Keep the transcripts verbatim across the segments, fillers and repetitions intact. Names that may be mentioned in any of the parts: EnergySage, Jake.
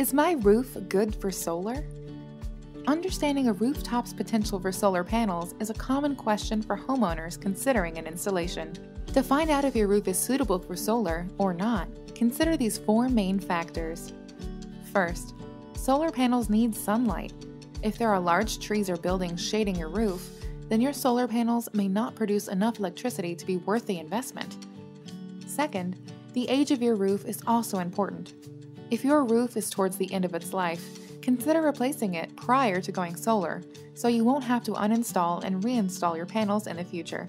Is my roof good for solar? Understanding a rooftop's potential for solar panels is a common question for homeowners considering an installation. To find out if your roof is suitable for solar or not, consider these four main factors. First, solar panels need sunlight. If there are large trees or buildings shading your roof, then your solar panels may not produce enough electricity to be worth the investment. Second, the age of your roof is also important. If your roof is towards the end of its life, consider replacing it prior to going solar, so you won't have to uninstall and reinstall your panels in the future.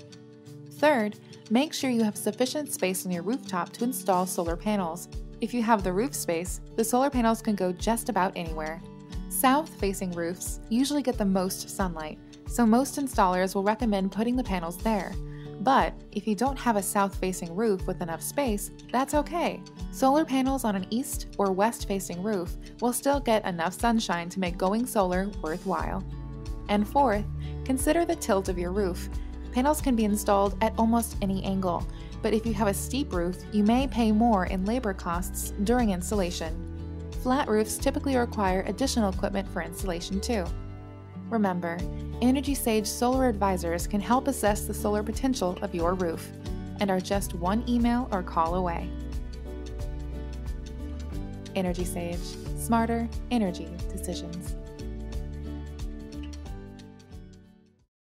Third, make sure you have sufficient space on your rooftop to install solar panels. If you have the roof space, the solar panels can go just about anywhere. South-facing roofs usually get the most sunlight, so most installers will recommend putting the panels there. But if you don't have a south-facing roof with enough space, that's okay. Solar panels on an east or west-facing roof will still get enough sunshine to make going solar worthwhile. And fourth, consider the tilt of your roof. Panels can be installed at almost any angle, but if you have a steep roof, you may pay more in labor costs during installation. Flat roofs typically require additional equipment for installation too. Remember, EnergySage Solar Advisors can help assess the solar potential of your roof and are just one email or call away. EnergySage, smarter energy decisions.